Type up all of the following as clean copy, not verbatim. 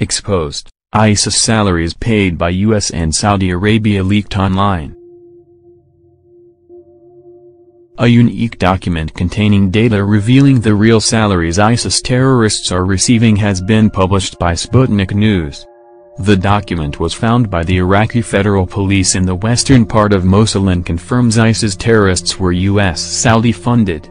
Exposed, ISIS salaries paid by US and Saudi Arabia leaked online. A unique document containing data revealing the real salaries ISIS terrorists are receiving has been published by Sputnik News. The document was found by the Iraqi federal police in the western part of Mosul and confirms ISIS terrorists were US-Saudi funded.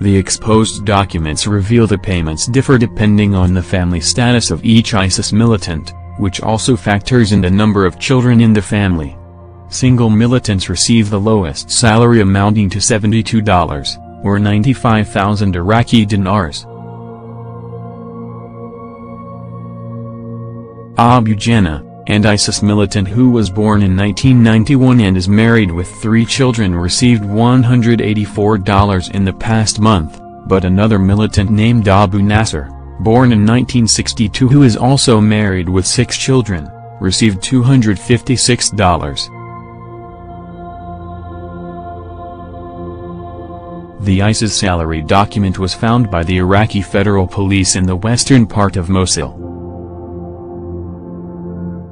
The exposed documents reveal the payments differ depending on the family status of each ISIS militant, which also factors in the number of children in the family. Single militants receive the lowest salary amounting to $72, or 95,000 Iraqi dinars. Abu Jana, an ISIS militant who was born in 1991 and is married with 3 children, received $184 in the past month, but another militant named Abu Nasser, born in 1962, who is also married with 6 children, received $256. The ISIS salary document was found by the Iraqi federal police in the western part of Mosul.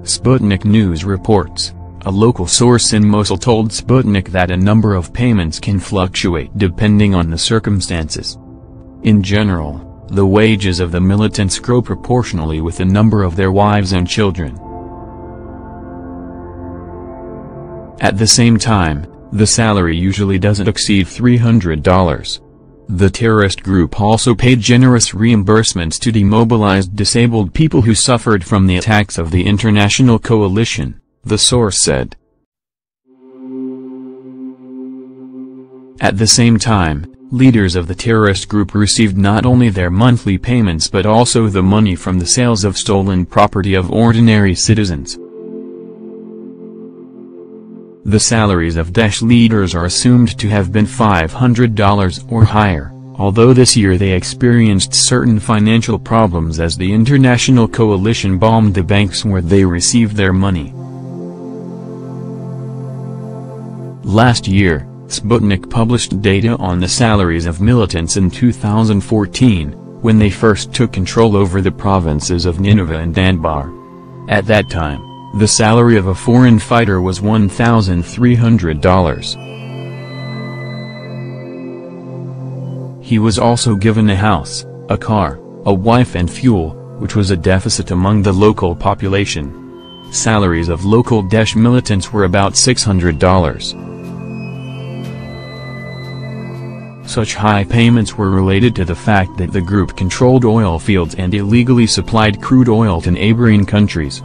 Sputnik News reports, a local source in Mosul told Sputnik that a number of payments can fluctuate depending on the circumstances. In general, the wages of the militants grow proportionally with the number of their wives and children. At the same time, the salary usually doesn't exceed $300. The terrorist group also paid generous reimbursements to demobilized disabled people who suffered from the attacks of the international coalition, the source said. At the same time, leaders of the terrorist group received not only their monthly payments but also the money from the sales of stolen property of ordinary citizens. The salaries of Daesh leaders are assumed to have been $500 or higher, although this year they experienced certain financial problems as the international coalition bombed the banks where they received their money. Last year, Sputnik published data on the salaries of militants in 2014, when they first took control over the provinces of Nineveh and Anbar. At that time, the salary of a foreign fighter was $1,300. He was also given a house, a car, a wife and fuel, which was a deficit among the local population. Salaries of local Daesh militants were about $600. Such high payments were related to the fact that the group controlled oil fields and illegally supplied crude oil to neighboring countries.